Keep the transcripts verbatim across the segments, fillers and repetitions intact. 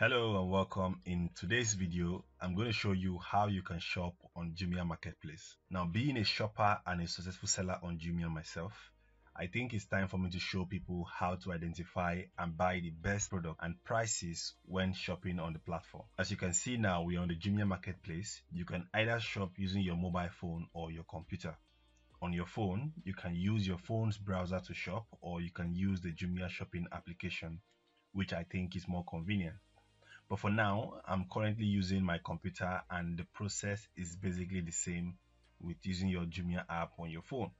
Hello and welcome. In today's video, I'm going to show you how you can shop on Jumia Marketplace. Now, being a shopper and a successful seller on Jumia myself, I think it's time for me to show people how to identify and buy the best product and prices when shopping on the platform. As you can see now, we're on the Jumia Marketplace. You can either shop using your mobile phone or your computer. On your phone, you can use your phone's browser to shop, or you can use the Jumia shopping application, which I think is more convenient. But for now, I'm currently using my computer, and the process is basically the same with using your Jumia app on your phone.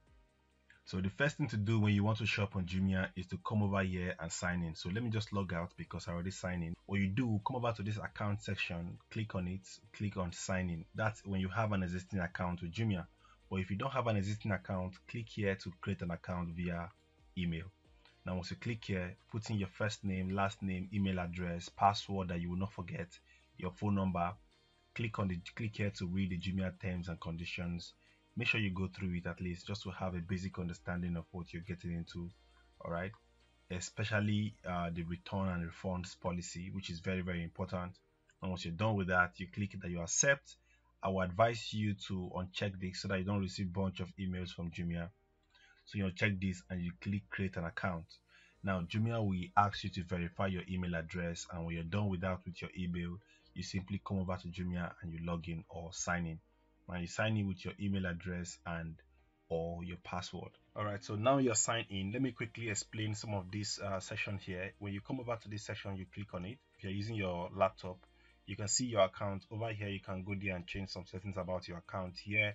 So the first thing to do when you want to shop on Jumia is to come over here and sign in. So let me just log out because I already signed in. What you do, come over to this account section, click on it, click on sign in. That's when you have an existing account with Jumia. But if you don't have an existing account, click here to create an account via email. Now, once you click here, put in your first name, last name, email address, password that you will not forget, your phone number. Click on the click here to read the Jumia terms and conditions. Make sure you go through it at least, just to have a basic understanding of what you're getting into. All right, especially uh, the return and refunds policy, which is very very important. And once you're done with that, you click that you accept. I will advise you to uncheck this so that you don't receive a bunch of emails from Jumia. So you know, check this and you click create an account. Now Jumia will ask you to verify your email address, and when you're done with that with your email, you simply come over to Jumia and you log in or sign in. Now you sign in with your email address and or your password. Alright, so now you're signed in. Let me quickly explain some of this uh, section here. When you come over to this section, you click on it. If you're using your laptop, you can see your account over here. You can go there and change some settings about your account here.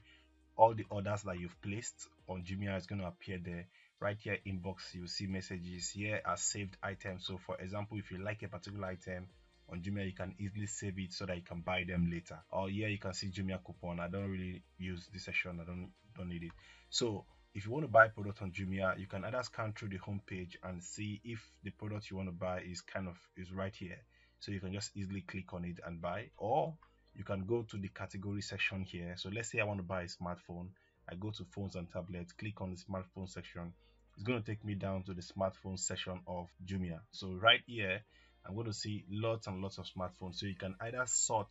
All the orders that you've placed on Jumia is going to appear there. Right here, inbox, you'll see messages. Here are saved items. So for example, if you like a particular item on Jumia, you can easily save it so that you can buy them later. Or here you can see Jumia coupon. I don't really use this section, I don't don't need it. So if you want to buy product on Jumia, you can either scan through the home page and see if the product you want to buy is kind of is right here. So you can just easily click on it and buy, or you can go to the category section here. So let's say I want to buy a smartphone. I go to phones and tablets, click on the smartphone section. It's going to take me down to the smartphone section of Jumia. So right here, I'm going to see lots and lots of smartphones. So you can either sort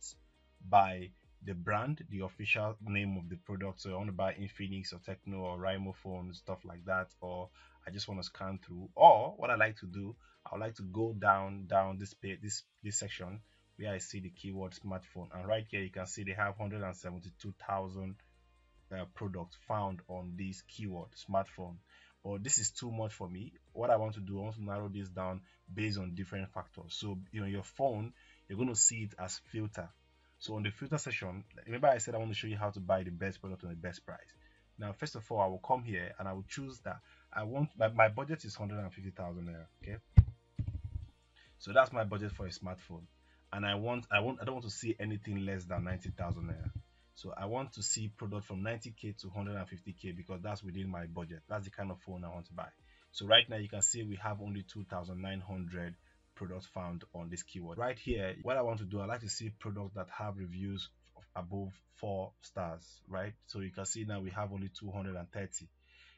by the brand, the official name of the product. So I want to buy Infinix or Tecno or Raimo phones, stuff like that. Or I just want to scan through. Or what I like to do, I would like to go down, down this page, this, this section, where I see the keyword smartphone, and right here you can see they have one hundred seventy-two thousand uh, products found on this keyword smartphone. Or this is too much for me. What I want to do, I want to narrow this down based on different factors. So you know, your phone, you're going to see it as filter. So on the filter section, remember I said I want to show you how to buy the best product on the best price. Now first of all, I will come here and I will choose that I want my, my budget is one hundred fifty thousand naira. Okay, so that's my budget for a smartphone. And I want, I want, I don't want to see anything less than ninety thousand naira. So I want to see product from ninety K to one hundred fifty K because that's within my budget. That's the kind of phone I want to buy. So right now you can see we have only two thousand nine hundred products found on this keyword. Right here, what I want to do, I like to see products that have reviews of above four stars, right? So you can see now we have only two hundred thirty.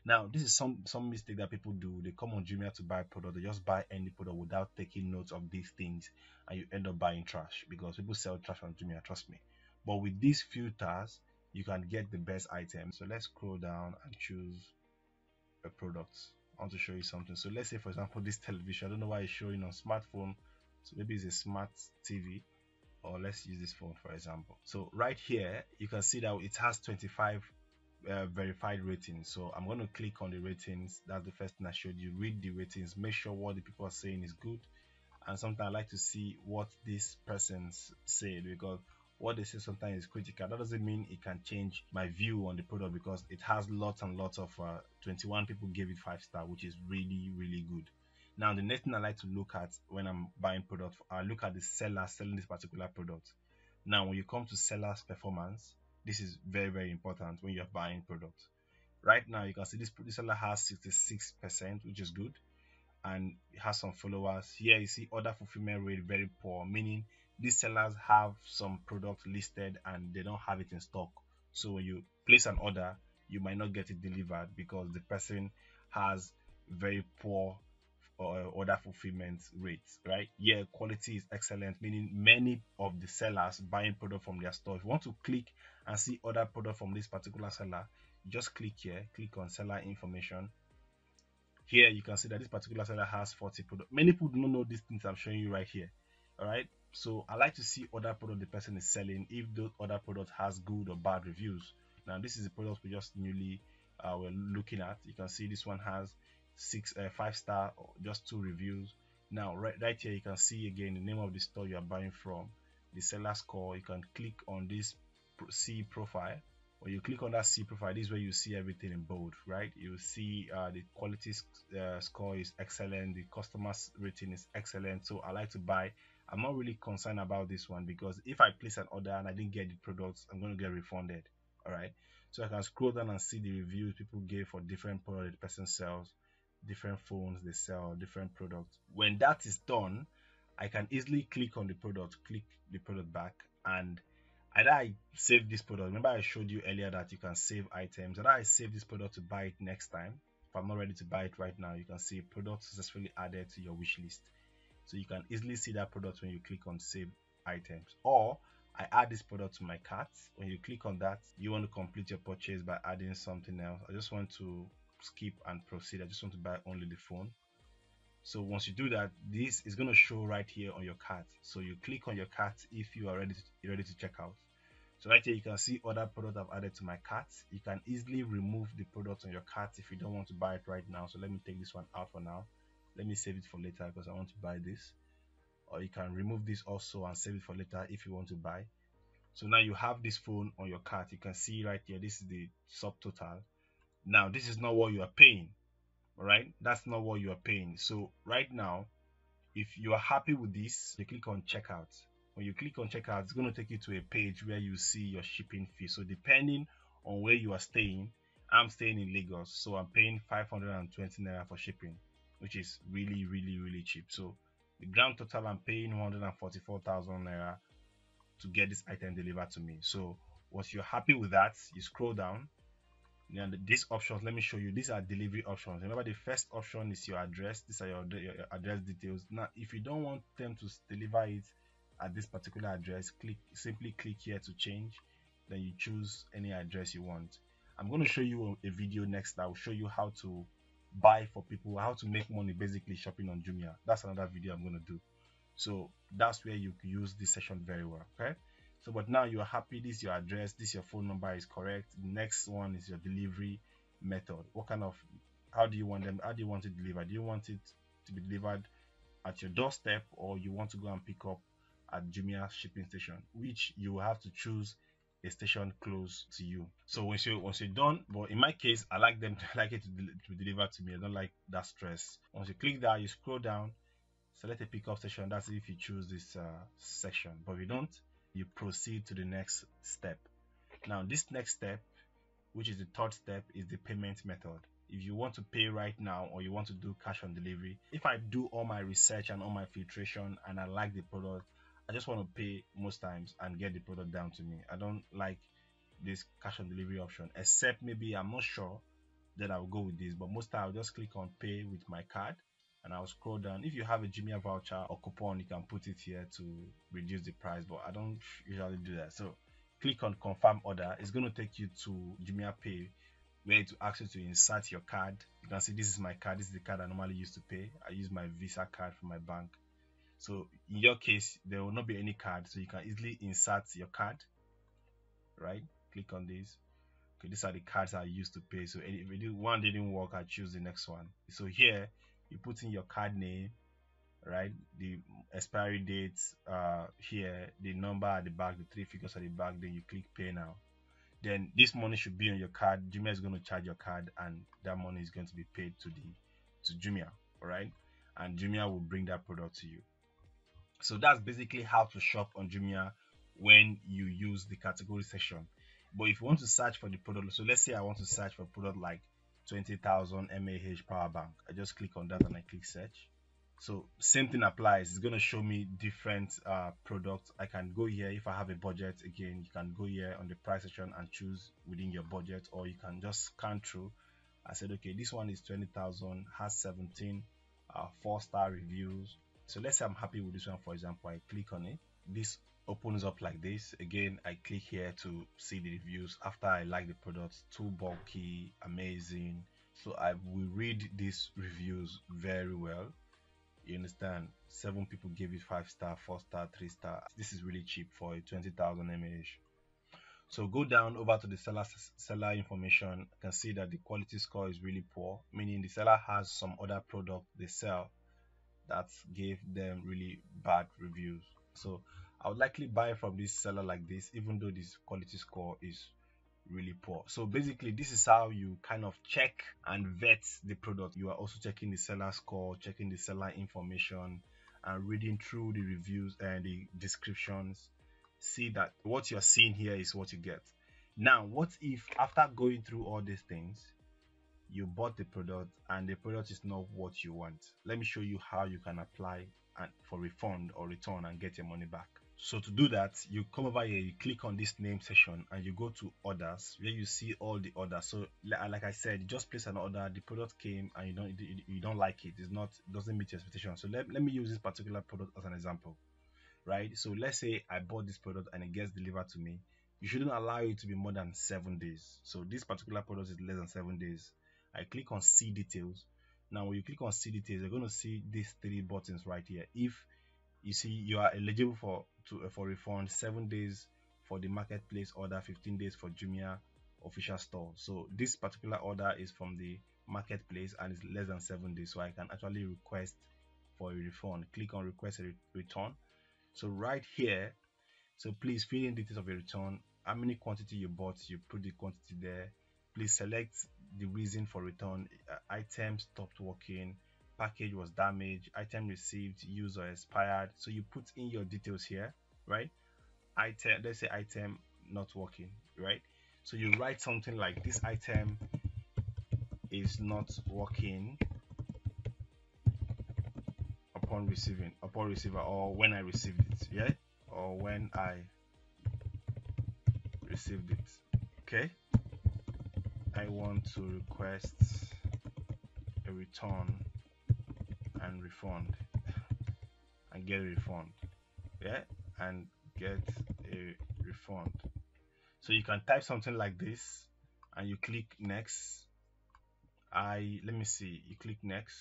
Now this is some some mistake that people do. They come on Jumia to buy product, they just buy any product without taking notes of these things, and you end up buying trash because people sell trash on Jumia, trust me. But with these filters, you can get the best item. So let's scroll down and choose a product. I want to show you something. So let's say for example this television, I don't know why it's showing on smartphone, so maybe it's a smart T V. Or let's use this phone for example. So right here you can see that it has twenty-five Uh, verified ratings. So I'm going to click on the ratings. That's the first thing I showed you. Read the ratings, make sure what the people are saying is good. And sometimes I like to see what these persons say, because what they say sometimes is critical. That doesn't mean it can change my view on the product, because it has lots and lots of uh, twenty-one people gave it five star, which is really really good. Now the next thing I like to look at when I'm buying product, I look at the seller selling this particular product. Now when you come to seller's performance, this is very very important when you're buying products. Right now you can see this, this seller has sixty-six percent, which is good, and it has some followers. Here you see order fulfillment rate very poor, meaning these sellers have some products listed and they don't have it in stock. So when you place an order, you might not get it delivered because the person has very poor or order fulfillment rates, right? Yeah, quality is excellent, meaning many of the sellers buying product from their store. If you want to click and see other product from this particular seller, just click here, click on seller information. Here you can see that this particular seller has forty products. Many people don't know these things I'm showing you right here. All right, so I like to see other product the person is selling, if the other product has good or bad reviews. Now this is the product we just newly uh, were looking at. You can see this one has six uh, five star, just two reviews. Now right, right here you can see again the name of the store you are buying from, the seller score. You can click on this see profile. When you click on that C profile, this is where you see everything in bold, right? You see uh, the quality uh, score is excellent, the customer's rating is excellent. So I like to buy. I'm not really concerned about this one because if I place an order and I didn't get the products, I'm going to get refunded. All right. So I can scroll down and see the reviews people gave for different products the person sells, different phones they sell, different products. When that is done, I can easily click on the product, click the product back, and either I save this product. Remember I showed you earlier that you can save items. Either I save this product to buy it next time. If I'm not ready to buy it right now, you can see product successfully added to your wish list. So you can easily see that product when you click on save items. Or I add this product to my cart. When you click on that, you want to complete your purchase by adding something else. I just want to skip and proceed. I just want to buy only the phone. So once you do that, this is going to show right here on your cart. So you click on your cart if you are ready to, ready to check out. So right here, you can see other products I've added to my cart. You can easily remove the product on your cart if you don't want to buy it right now. So let me take this one out for now. Let me save it for later because I want to buy this. Or you can remove this also and save it for later if you want to buy. So now you have this phone on your cart. You can see right here, this is the subtotal. Now, this is not what you are paying, all right? That's not what you are paying. So right now, if you are happy with this, you click on checkout. When you click on checkout, it's going to take you to a page where you see your shipping fee. So depending on where you are staying, I'm staying in Lagos, so I'm paying five hundred twenty naira for shipping, which is really, really, really cheap. So the grand total, I'm paying one hundred forty-four thousand naira to get this item delivered to me. So once you're happy with that, you scroll down. Now these options, let me show you. These are delivery options. Remember, the first option is your address. These are your, your address details. Now, if you don't want them to deliver it at this particular address, click simply click here to change. Then you choose any address you want. I'm going to show you a video next that will show you how to buy for people, how to make money basically shopping on Jumia. That's another video I'm going to do. So that's where you can use this session very well. Okay, so but now you are happy. This is your address, this is your phone number is correct. The next one is your delivery method. What kind of, how do you want them, how do you want it delivered? Do you want it to be delivered at your doorstep, or you want to go and pick up at Jumia shipping station, which you have to choose a station close to you. So once you once you're done, but in my case, I like them I like it to, del to be delivered to me. I don't like that stress. Once you click that, you scroll down, select a pickup station. That's if you choose this uh, section. But if you don't, you proceed to the next step. Now this next step, which is the third step, is the payment method. If you want to pay right now, or you want to do cash on delivery. If I do all my research and all my filtration and I like the product, I just want to pay most times and get the product down to me. I don't like this cash on delivery option, except maybe I'm not sure that I will go with this. But most times I'll just click on pay with my card and I'll scroll down. If you have a Jumia voucher or coupon, you can put it here to reduce the price, but I don't usually do that. So click on confirm order. It's going to take you to Jumia Pay where it will ask you to insert your card. You can see this is my card. This is the card I normally use to pay. I use my Visa card from my bank. So in your case, there will not be any card, so you can easily insert your card, right? Click on this. Okay, these are the cards I used to pay. So if one didn't work, I choose the next one. So here you put in your card name, right? The expiry date uh, here, the number at the back, the three figures at the back. Then you click pay now. Then this money should be on your card. Jumia is going to charge your card, and that money is going to be paid to the to Jumia, all right? And Jumia will bring that product to you. So that's basically how to shop on Jumia when you use the category section. But if you want to search for the product, so let's say I want to search for a product like twenty thousand mAh power bank. I just click on that and I click search. So same thing applies. It's going to show me different uh, products. I can go here if I have a budget. Again, you can go here on the price section and choose within your budget, or you can just scan through. I said, okay, this one is twenty thousand, has seventeen uh, four star reviews. So let's say I'm happy with this one, for example. I click on it, this opens up like this. Again, I click here to see the reviews after I like the product. Too bulky, amazing. So I will read these reviews very well. You understand? Seven people gave it five star, four star, three star. This is really cheap for a twenty thousand mAh. So go down over to the seller seller information. You can see that the quality score is really poor, meaning the seller has some other product they sell that gave them really bad reviews. So I would likely buy from this seller like this, even though this quality score is really poor. So basically, this is how you kind of check and vet the product. You are also checking the seller score, checking the seller information, and reading through the reviews and the descriptions. See that what you're seeing here is what you get. Now, what if after going through all these things, you bought the product and the product is not what you want? Let me show you how you can apply and for refund or return and get your money back. So to do that, you come over here, you click on this name section and you go to orders, where you see all the orders. So like I said, you just place an order, the product came and you don't you don't like it, it's not doesn't meet your expectation. So let, let me use this particular product as an example, right? So let's say I bought this product and it gets delivered to me. You shouldn't allow it to be more than seven days. So this particular product is less than seven days. I click on see details. Now when you click on see details, you're going to see these three buttons right here. If you see you are eligible for to uh, for refund, seven days for the marketplace order, fifteen days for Jumia official store. So this particular order is from the marketplace and it's less than seven days, so I can actually request for a refund. Click on request a re return. So right here, so please fill in details of your return, how many quantity you bought, you put the quantity there. Please select the reason for return, uh, item stopped working, package was damaged, item received, used or expired. So you put in your details here, right? Item, let's say item not working, right? So you write something like this: item is not working upon receiving, upon receiver, or when I received it, yeah, or when I received it. Okay, I want to request a return and refund and get a refund, yeah, and get a refund. So you can type something like this and you click next. I let me see, you click next.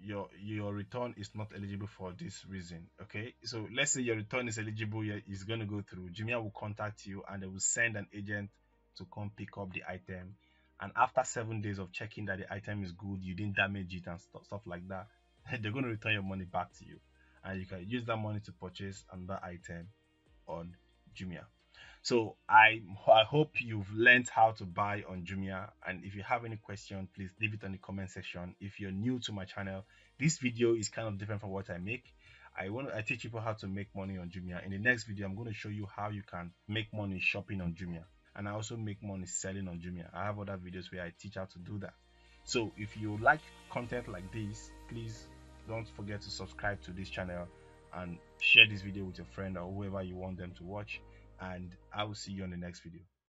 Your your return is not eligible for this reason. Okay, so let's say your return is eligible, it's going to go through. Jumia will contact you and they will send an agent to come pick up the item. And after seven days of checking that the item is good, you didn't damage it and st stuff like that, they're going to return your money back to you. And you can use that money to purchase another item on Jumia. So I, I hope you've learned how to buy on Jumia. And if you have any question, please leave it on the comment section. If you're new to my channel, this video is kind of different from what I make. I want I teach people how to make money on Jumia. In the next video, I'm going to show you how you can make money shopping on Jumia. And I also make money selling on Jumia. I have other videos where I teach how to do that. So if you like content like this, please don't forget to subscribe to this channel and share this video with your friend or whoever you want them to watch. And I will see you on the next video.